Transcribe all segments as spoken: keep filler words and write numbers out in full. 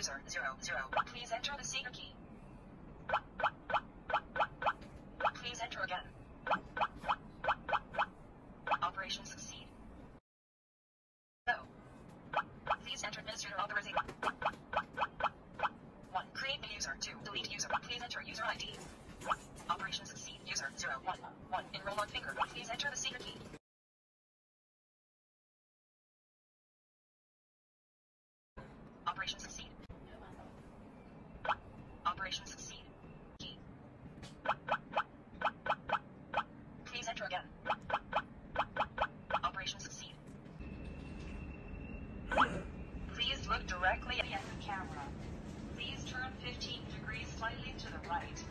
user zero zero. Please enter the seeker key. Please enter again. Operation succeed. No. Please enter administrator authorization. One. Create new user. Two. Delete user. Please enter user I D. Operation succeed. User zero one one. Enroll on finger. Please enter the seeker key. Operation succeed. Operation succeed. Key. Please enter again. Operation succeed. Please look directly at the camera. Please turn fifteen degrees slightly to the right.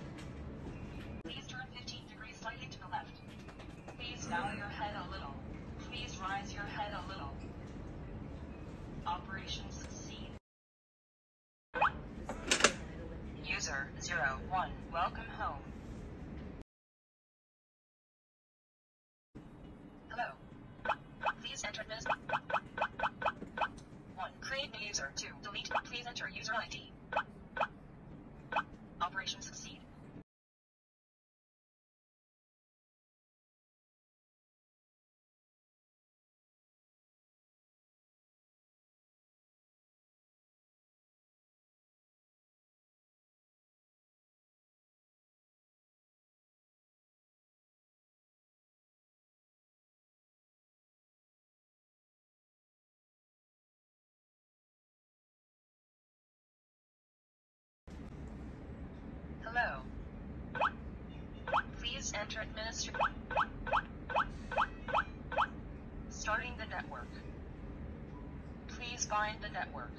Please turn fifteen degrees slightly to the left. Please bow your head a little. Please rise your head a little. Operation succeed. User zero one, welcome home. Hello. Please enter this. One. Create new user. Two. Delete. Please enter user I D. Operation succeed. Hello. Please enter administrator. Starting the network. Please bind the network.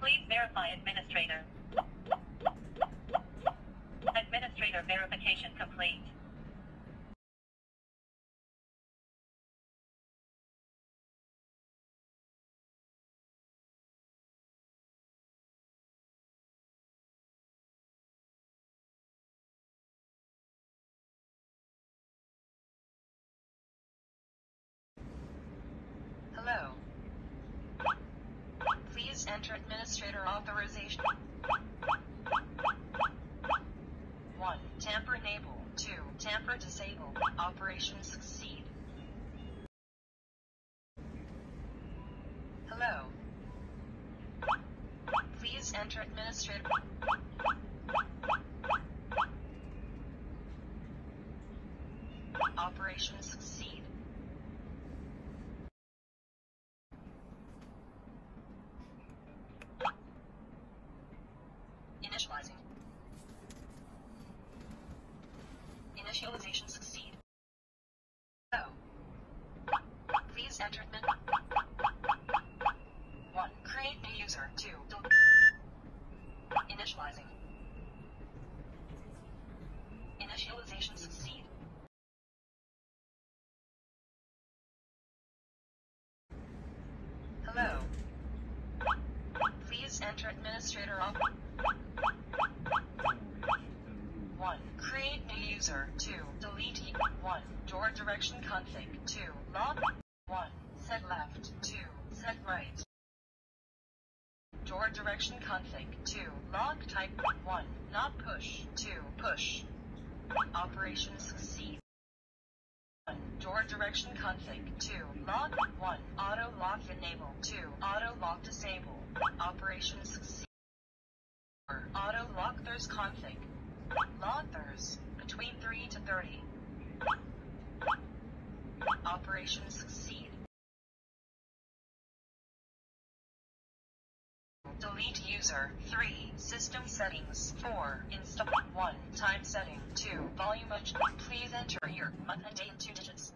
Please verify administrator. Administrator verification complete. Hello. Please enter administrator authorization. One. Tamper enable. Two. Tamper disable. Operation succeed. Hello. Please enter administrator. Operation succeed. Initializing. Initialization succeed. Oh. Please enter admin. One. Create new user. Two. Initializing. Initialization succeed. Hello. Please enter administrator off. One. Create new user. Two. Delete. One. Door direction config. Two. Log. One. Set left. Two. Set right. Door direction config. Two. Log type. One. Not push. Two. Push. Operation succeed. One. Door direction config. Two. Log. One. Auto lock enable. Two. Auto lock disable. Operation succeed. Auto lock there's config. Log there's between three to thirty. Operation succeed. Delete user. Three. System settings. Four. Install. One. Time setting. Two. Volume of. Please enter your month and day in two digits.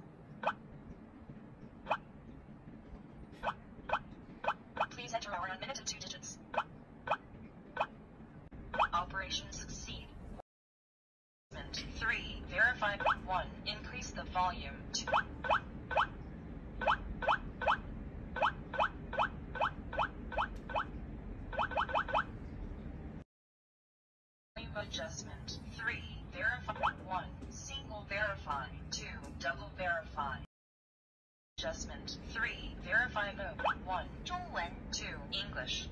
Please enter hour and minute in two digits. Operation succeed. Three. Verify. One. Increase the volume. Two. adjustment. Three, verify. One, single verify. Two, double verify. Adjustment. Three, verify mode. One, 中文. Two, English.